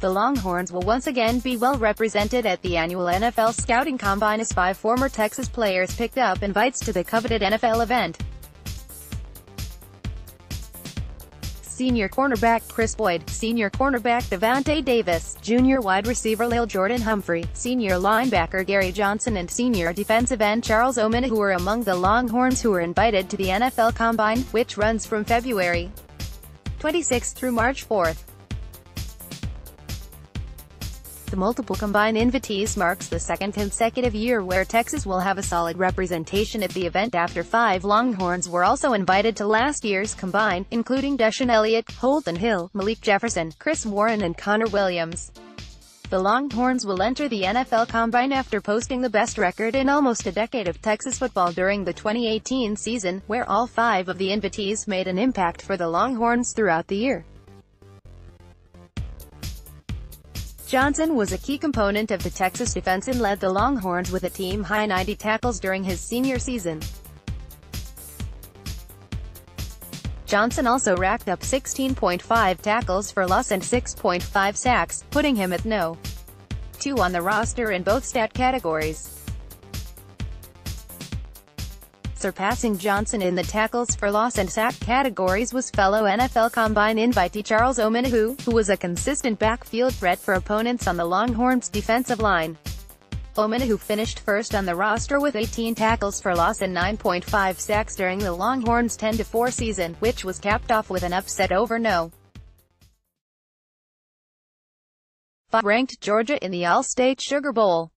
The Longhorns will once again be well represented at the annual NFL Scouting Combine as 5 former Texas players picked up invites to the coveted NFL event. Senior cornerback Kris Boyd, senior cornerback Davante Davis, junior wide receiver Lil'Jordan Jordan Humphrey, senior linebacker Gary Johnson and senior defensive end Charles Omenihu are among the Longhorns who are invited to the NFL Combine, which runs from February 26 through March 4. The multiple Combine invitees marks the second consecutive year where Texas will have a solid representation at the event after 5 Longhorns were also invited to last year's Combine, including Deshaun Elliott, Holton Hill, Malik Jefferson, Chris Warren and Connor Williams. The Longhorns will enter the NFL Combine after posting the best record in almost a decade of Texas football during the 2018 season, where all 5 of the invitees made an impact for the Longhorns throughout the year. Johnson was a key component of the Texas defense and led the Longhorns with a team-high 90 tackles during his senior season. Johnson also racked up 16.5 tackles for loss and 6.5 sacks, putting him at No. 2 on the roster in both stat categories. Surpassing Johnson in the tackles for loss and sack categories was fellow NFL Combine invitee Charles Omenihu, who was a consistent backfield threat for opponents on the Longhorns' defensive line. Omenihu finished first on the roster with 18 tackles for loss and 9.5 sacks during the Longhorns' 10-4 season, which was capped off with an upset over No. 5 ranked Georgia in the All-State Sugar Bowl.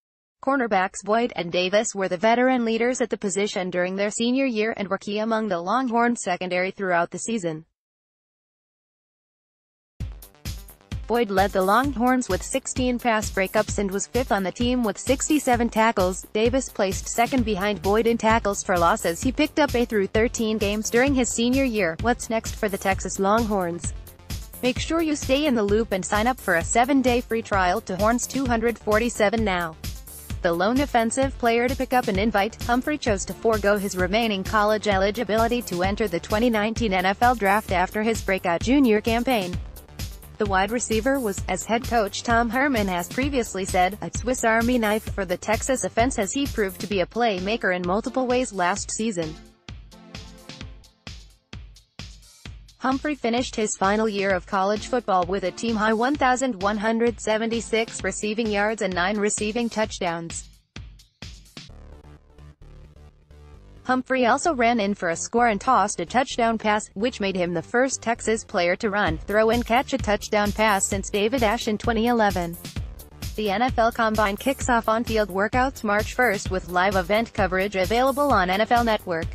Cornerbacks Boyd and Davis were the veteran leaders at the position during their senior year and were key among the Longhorn secondary throughout the season. Boyd led the Longhorns with 16 pass breakups and was 5th on the team with 67 tackles. Davis placed 2nd behind Boyd in tackles for loss as he picked up 8 through 13 games during his senior year. What's next for the Texas Longhorns? Make sure you stay in the loop and sign up for a 7-day free trial to Horns 247 now. The lone offensive player to pick up an invite, Humphrey chose to forego his remaining college eligibility to enter the 2019 NFL Draft after his breakout junior campaign. The wide receiver was, as head coach Tom Herman has previously said, a Swiss Army knife for the Texas offense as he proved to be a playmaker in multiple ways last season. Humphrey finished his final year of college football with a team-high 1,176 receiving yards and 9 receiving touchdowns. Humphrey also ran in for a score and tossed a touchdown pass, which made him the first Texas player to run, throw and catch a touchdown pass since David Ash in 2011. The NFL Combine kicks off on-field workouts March 1 with live event coverage available on NFL Network.